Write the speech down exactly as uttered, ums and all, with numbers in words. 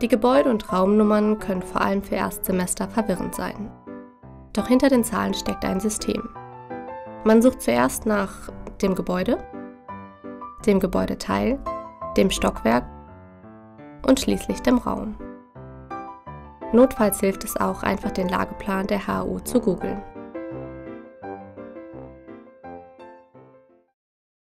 Die Gebäude- und Raumnummern können vor allem für Erstsemester verwirrend sein. Doch hinter den Zahlen steckt ein System. Man sucht zuerst nach dem Gebäude, dem Gebäudeteil, dem Stockwerk und schließlich dem Raum. Notfalls hilft es auch, einfach den Lageplan der H U zu googeln.